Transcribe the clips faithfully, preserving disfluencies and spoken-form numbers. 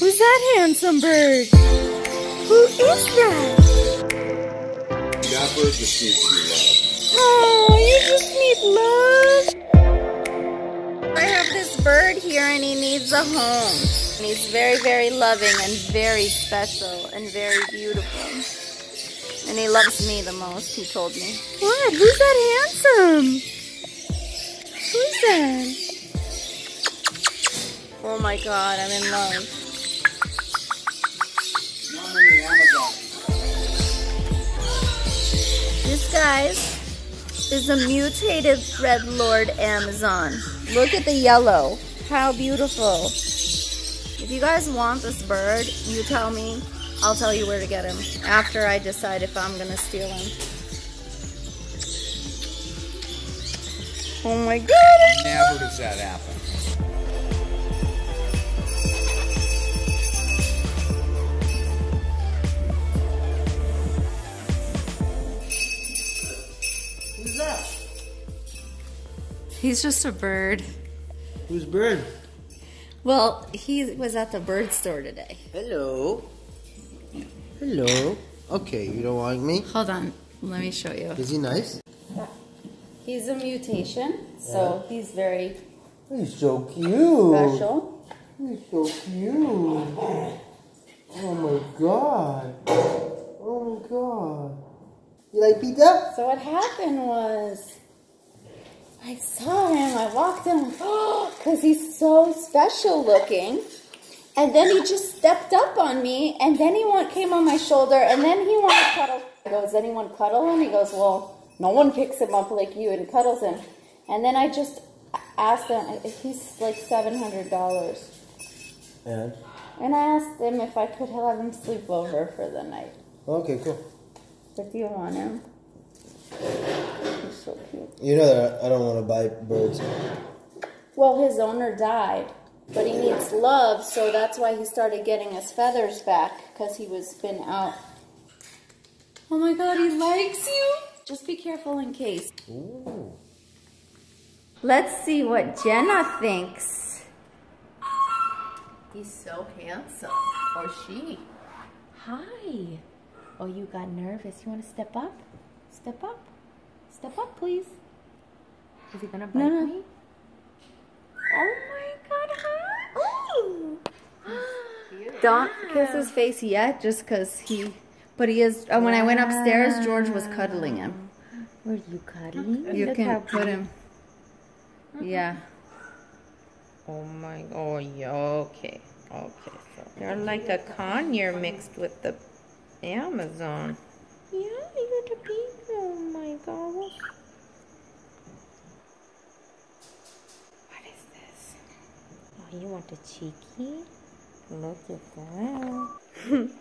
Who's that handsome bird? Who is that? That bird just needs to be loved. Oh, you just need love. I have this bird here and he needs a home. And he's very, very loving and very special and very beautiful. And he loves me the most, he told me. What? Who's that handsome? Who's that? Oh my god, I'm in love. This, guys, is a mutated Red Lord Amazon. Look at the yellow. How beautiful. If you guys want this bird, you tell me. I'll tell you where to get him after I decide if I'm gonna steal him. Oh my god! Never does that happen. Who's that? He's just a bird. Who's bird? Well, he was at the bird store today. Hello. Hello. Okay, you don't like me? Hold on. Let me show you. Is he nice? Yeah. He's a mutation, so yeah. He's very... He's so cute. Special. He's so cute. Oh my god. Oh my god. You like pizza? So what happened was... I saw him. I walked him. Because he's so special looking. And then he just stepped up on me, and then he want, came on my shoulder, and then he wanted to cuddle. He goes, anyone cuddle him? He goes, well, no one picks him up like you and cuddles him. And then I just asked him, he's like seven hundred dollars. And? And I asked him if I could have him sleep over for the night. Okay, cool. But do you want him? He's so cute. You know that I don't want to buy birds. Well, his owner died. But he needs love, so that's why he started getting his feathers back, because he was been out. Oh my god, he likes you! Just be careful in case. Ooh. Let's see what Jenna thinks. He's so handsome. Or she. Hi. Oh, you got nervous. You want to step up? Step up. Step up, please. Is he going to bite no, no. me? Oh my god, hi! Ooh! Don't kiss his face yet, just because he... But he is... Oh, when yeah. I went upstairs, George was cuddling him. Were you cuddling? You Look can put him... Uh -huh. Yeah. Oh my... Oh, yeah, okay. Okay, so... You're like a conure mixed with the Amazon. Yeah, you're the big... Oh my god. You want a cheeky? Look at that.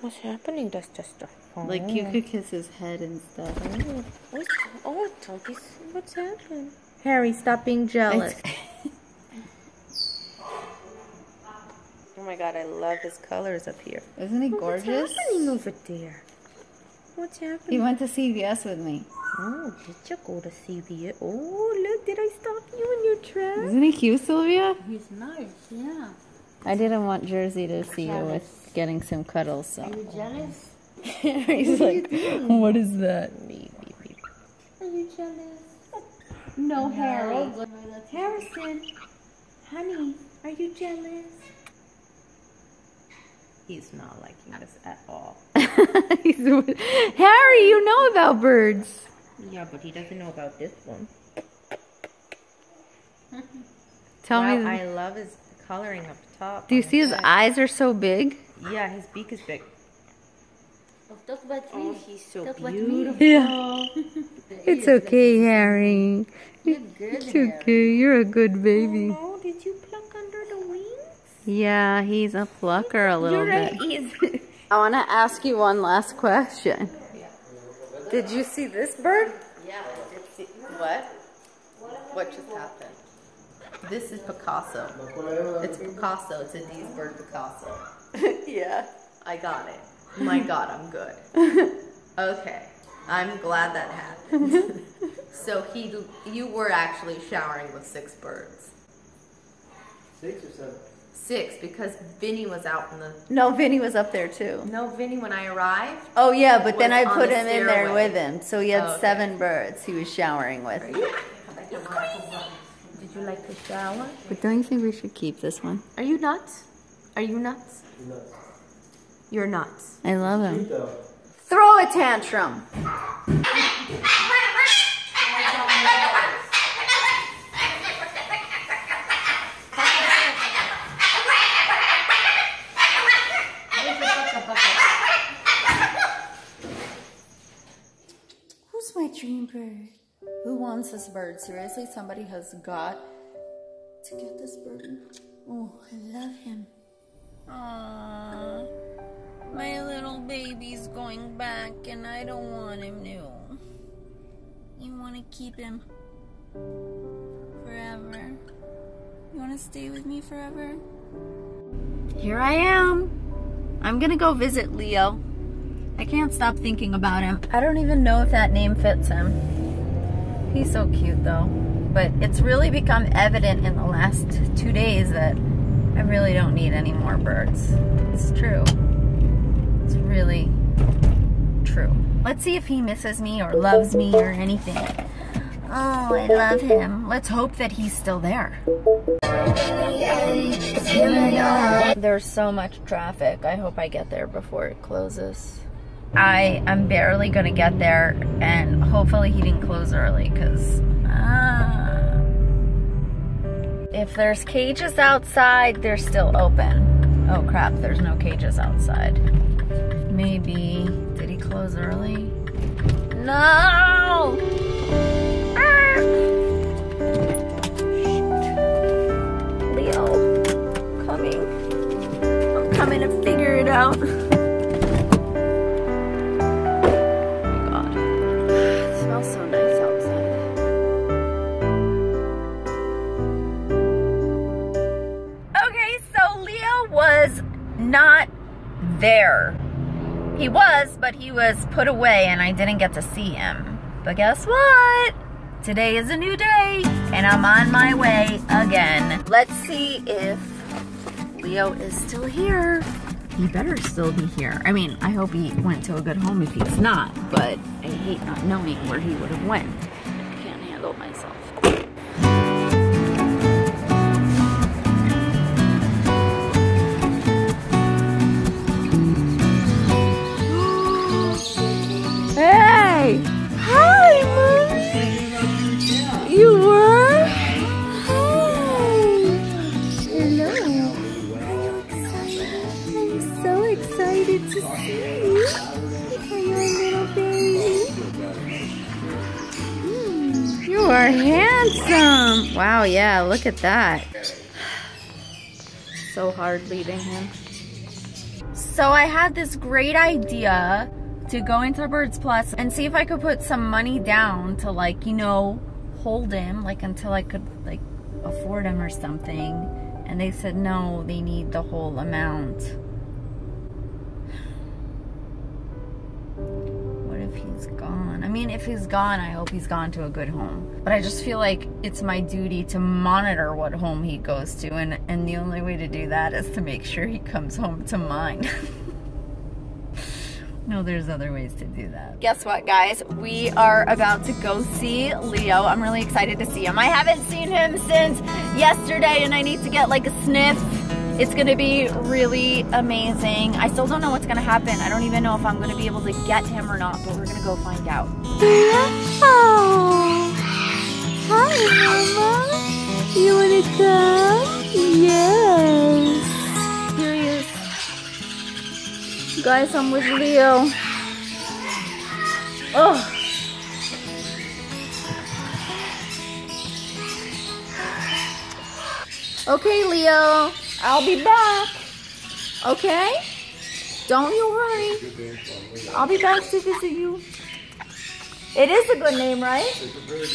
What's happening? That's just a phone. Like you could kiss his head and stuff. Oh, what's, oh what's happening? Harry, stop being jealous. Oh my god, I love his colors up here. Isn't he gorgeous? Oh, what's happening over there? What's happening? He went to C V S with me. Oh, did you go to C V S? Oh, look, did I stop you in your trap? Isn't he cute, Sylvia? He's nice, yeah. I didn't want Jersey to see you with getting some cuddles, so. Are you jealous? He's like, what is that? Are you jealous? No, Harry. Harrison, honey, are you jealous? He's not liking this at all. Harry, you know about birds. Yeah, but he doesn't know about this one. Tell wow, me. I love his coloring up top. Do you see his, his eyes are so big? Yeah, his beak is big. Oh, talk about oh me. He's so talk beautiful. Yeah. It's okay, Harry. You're good, it's okay. Harry. You're a good baby. Oh, no. Did you pluck under the wings? Yeah, he's a plucker a little You're bit. I want to ask you one last question. Yeah. Did you see this bird? Yeah, I did see. What? What just happened? This is Picasso. It's Picasso. It's a D's bird Picasso. Yeah. I got it. My god, I'm good. Okay. I'm glad that happened. So he, you were actually showering with six birds. Six or seven? six because Vinny was out in the... No, Vinny was up there too. No, Vinny, when I arrived... Oh yeah, but then I put him in there with him. So he had seven birds he was showering with. Did you like the shower? But don't you think we should keep this one? Are you nuts? Are you nuts? You're nuts. I love him. Throw a tantrum! Bird. Who wants this bird? Seriously, somebody has got to get this bird. Oh, I love him. Aww, my little baby's going back and I don't want him to. You want to keep him forever? You want to stay with me forever? Here I am. I'm gonna go visit Leo. I can't stop thinking about him. I don't even know if that name fits him. He's so cute though. But it's really become evident in the last two days that I really don't need any more birds. It's true. It's really true. Let's see if he misses me or loves me or anything. Oh, I love him. Let's hope that he's still there. There's so much traffic. I hope I get there before it closes. I am barely gonna get there, and hopefully he didn't close early, because uh, if there's cages outside, they're still open. Oh crap, there's no cages outside. Maybe, did he close early? No! Ah! Shoot. Leo, I'm coming. I'm coming to figure it out. So nice outside. Okay, so Leo was not there. He was, but he was put away and I didn't get to see him. But guess what? Today is a new day and I'm on my way again. Let's see if Leo is still here. He better still be here. I mean, I hope he went to a good home if he's not, but I hate not knowing where he would have went. I can't handle myself. Hey! Hi, Mommy! You were? Hi! Hello! Excited to see you. Are you a little baby? Mm, you are handsome. Wow, yeah, look at that. So hard leaving him. So I had this great idea to go into Birds Plus and see if I could put some money down to, like, you know, hold him, like, until I could, like, afford him or something. And they said no, they need the whole amount. He's gone. I mean, if he's gone, I hope he's gone to a good home. But I just feel like it's my duty to monitor what home he goes to, and, and the only way to do that is to make sure he comes home to mine. No, there's other ways to do that. Guess what, guys? We are about to go see Leo. I'm really excited to see him. I haven't seen him since yesterday, and I need to get like a sniff. It's gonna be really amazing. I still don't know what's gonna happen. I don't even know if I'm gonna be able to get him or not, but we're gonna go find out. Oh, hi, Mama. You wanna come? Yes. Here he is. Guys, I'm with Leo. Oh. Okay, Leo. I'll be back, okay? Don't you worry. I'll be back to visit you. It is a good name, right? It's a very good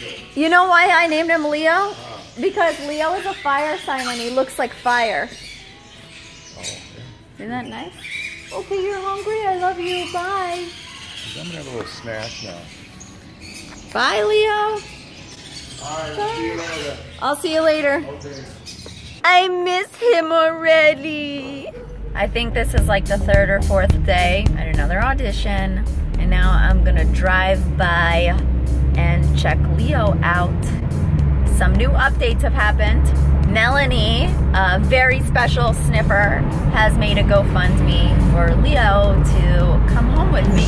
name, Leo. You know why I named him Leo? Because Leo is a fire sign and he looks like fire. Oh, okay. Isn't that nice? Okay, you're hungry. I love you. Bye. I'm gonna have a little snack now. Bye, Leo. All right, Bye. See you later. I'll see you later. Okay. I miss him already. I think this is like the third or fourth day at another audition. And now I'm gonna drive by and check Leo out. Some new updates have happened. Melanie, a very special sniffer, has made a GoFundMe for Leo to come home with me.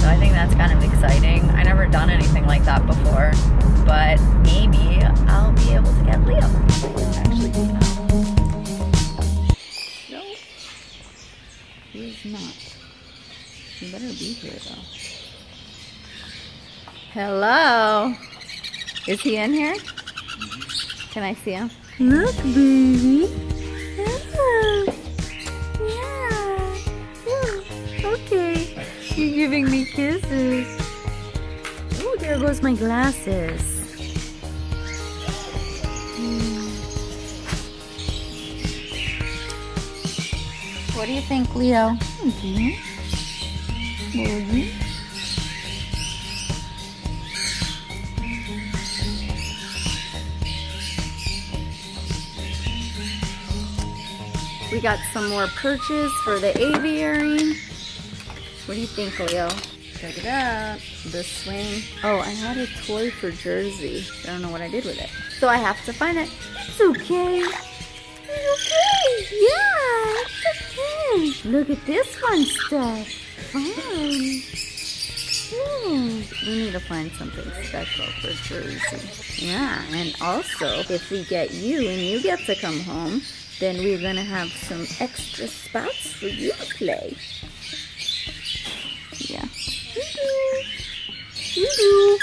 So I think that's kind of exciting. I never done anything like that before, but maybe I'll be able to get Leo. Actually, no. No. He is not. He better be here though. Hello. Is he in here? Can I see him? Look, baby. Oh. Yeah. Yeah. Okay. You're giving me kisses. Oh, there goes my glasses. Mm. What do you think, Leo? Okay. Baby. We got some more perches for the aviary. What do you think, Leo? Check it out. The swing. Oh, I had a toy for Jersey. I don't know what I did with it. So I have to find it. It's okay. It's okay. Yeah, it's okay. Look at this fun stuff. Fun. Hmm. We need to find something special for Jersey. Yeah, and also, if we get you and you get to come home, then we're gonna have some extra spots for you to play. Yeah. Doo-doo. Doo-doo.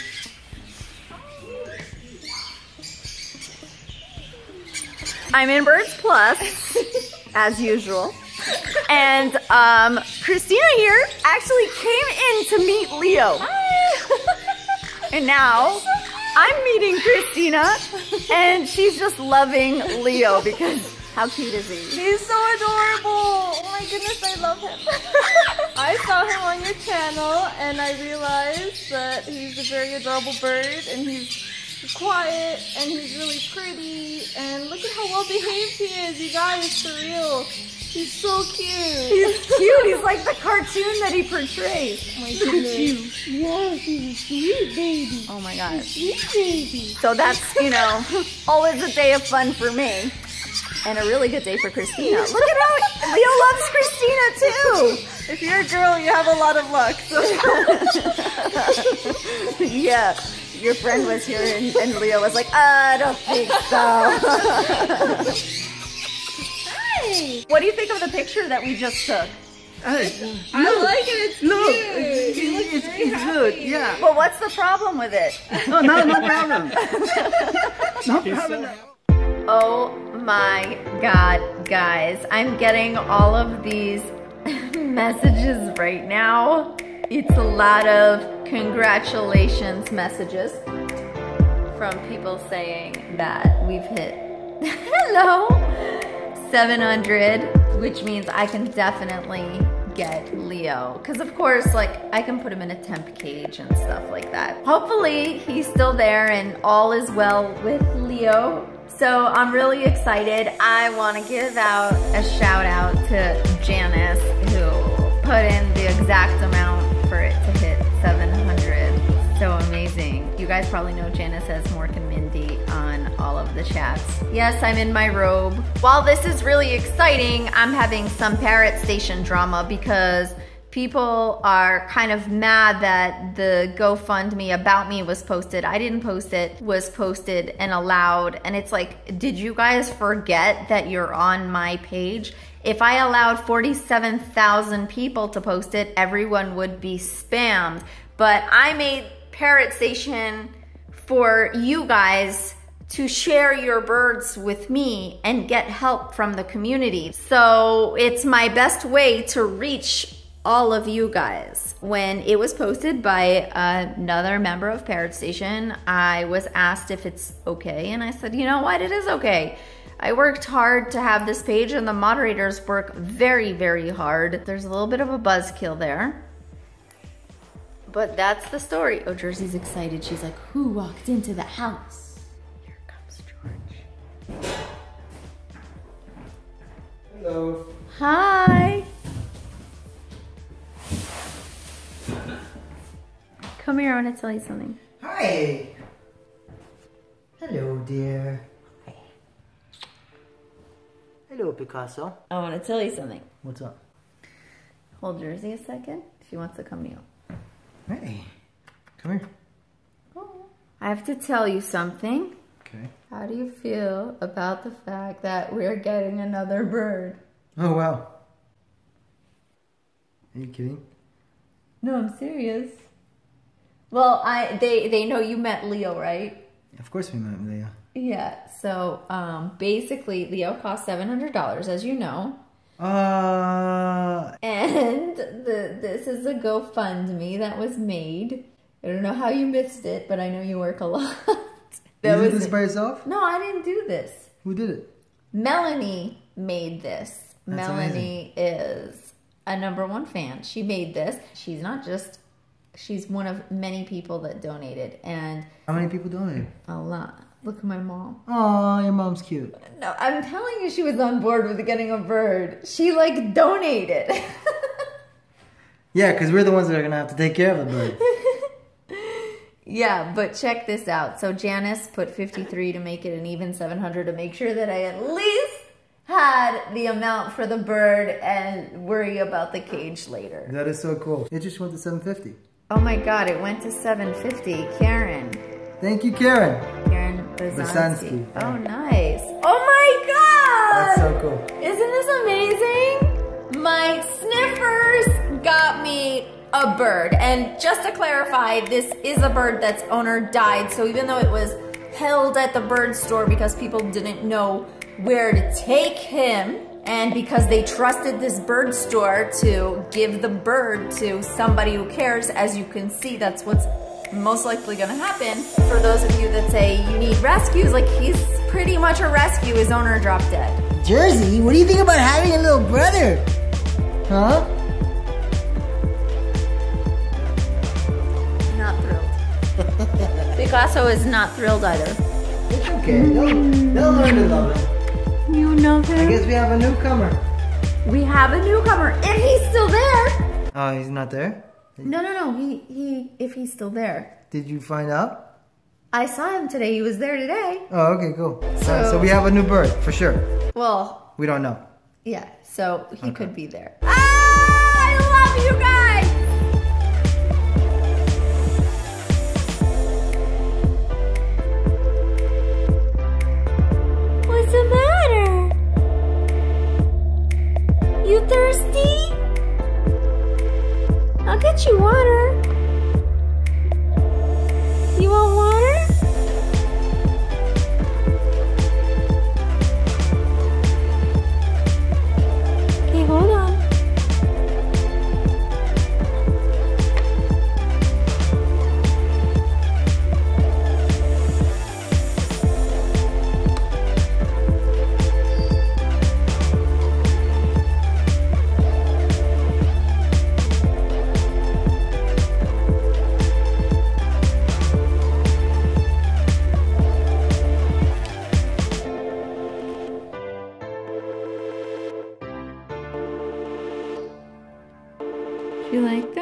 I'm in Birds Plus, as usual. And um, Christina here actually came in to meet Leo. Hi. And now, I'm meeting Christina, and she's just loving Leo because how cute is he? He's so adorable! Oh my goodness, I love him. I saw him on your channel and I realized that he's a very adorable bird and he's quiet and he's really pretty and look at how well behaved he is, you guys, for real. He's so cute. He's cute, he's like the cartoon that he portrays. Oh my goodness. Yes, he's a sweet baby. Oh my gosh. Sweet baby. So that's, you know, always a day of fun for me. And a really good day for Christina. Look at how Leo loves Christina too. If you're a girl, you have a lot of luck. So. Yeah, your friend was here and, and Leo was like, I don't think so. Hi. What do you think of the picture that we just took? I, I look, like it. It's look, cute. He looks it's, very it's happy. Good. Yeah. But what's the problem with it? No, no, no problem. No problem. Oh. My God, guys, I'm getting all of these messages right now. It's a lot of congratulations messages from people saying that we've hit, hello, seven hundred, which means I can definitely get Leo. Because of course, like, I can put him in a temp cage and stuff like that. Hopefully, he's still there and all is well with Leo. So I'm really excited. I want to give out a shout out to Janice, who put in the exact amount for it to hit seven hundred. So amazing. You guys probably know Janice as Mork and Mindy on all of the chats. Yes, I'm in my robe. While this is really exciting, I'm having some Parrot Station drama because people are kind of mad that the GoFundMe about me was posted. I didn't post it, was posted and allowed. And it's like, did you guys forget that you're on my page? If I allowed forty-seven thousand people to post it, everyone would be spammed. But I made Parrot Station for you guys to share your birds with me and get help from the community. So it's my best way to reach all of you guys. When it was posted by another member of Parrot Station, I was asked if it's okay, and I said, you know what, it is okay. I worked hard to have this page, and the moderators work very, very hard. There's a little bit of a buzzkill there, but that's the story. Oh, Jersey's excited. She's like, who walked into the house? Here comes George. Hello. Hi. Come here, I want to tell you something. Hi. Hello, dear. Hi. Hello, Picasso. I want to tell you something. What's up? Hold Jersey a second. She wants to come to you. Hey. Come here. Oh. I have to tell you something. Okay. How do you feel about the fact that we're getting another bird? Oh, wow. Are you kidding? No, I'm serious. Well, I they, they know you met Leo, right? Of course we met Leo. Yeah, so um, basically Leo cost seven hundred dollars, as you know. Uh... And the, this is a GoFundMe that was made. I don't know how you missed it, but I know you work a lot. That you did was this by yourself? No, I didn't do this. Who did it? Melanie made this. That's Melanie amazing. Is a number one fan. She made this. She's not just, she's one of many people that donated. And how many people donated? A lot. Look at my mom. Aw, your mom's cute. No, I'm telling you, she was on board with getting a bird. She like donated. Yeah, because we're the ones that are going to have to take care of the bird. Yeah, but check this out. So Janice put fifty-three to make it an even seven hundred to make sure that I at least had the amount for the bird and worry about the cage later. That is so cool. It just went to seven fifty. Oh my God, it went to seven fifty. Karen. Thank you, Karen. Karen Basansky. Oh, nice. Oh my God! That's so cool. Isn't this amazing? My sniffers got me a bird. And just to clarify, this is a bird that's owner died, so even though it was held at the bird store because people didn't know where to take him, and because they trusted this bird store to give the bird to somebody who cares, as you can see, that's what's most likely gonna happen. For those of you that say you need rescues, like he's pretty much a rescue, his owner dropped dead. Jersey, what do you think about having a little brother? Huh? Picasso is not thrilled either. It's okay. They'll, they'll learn to love it. You know that. I guess we have a newcomer. We have a newcomer, and he's still there. Oh, he's not there? No, no, no. He, he. If he's still there. Did you find out? I saw him today. He was there today. Oh, okay, cool. So, uh, so we have a new bird for sure. Well, we don't know. Yeah. So he okay. could be there. Ah, I love you guys. What's the matter? You thirsty? I'll get you water. You want water? Okay, hold on. You like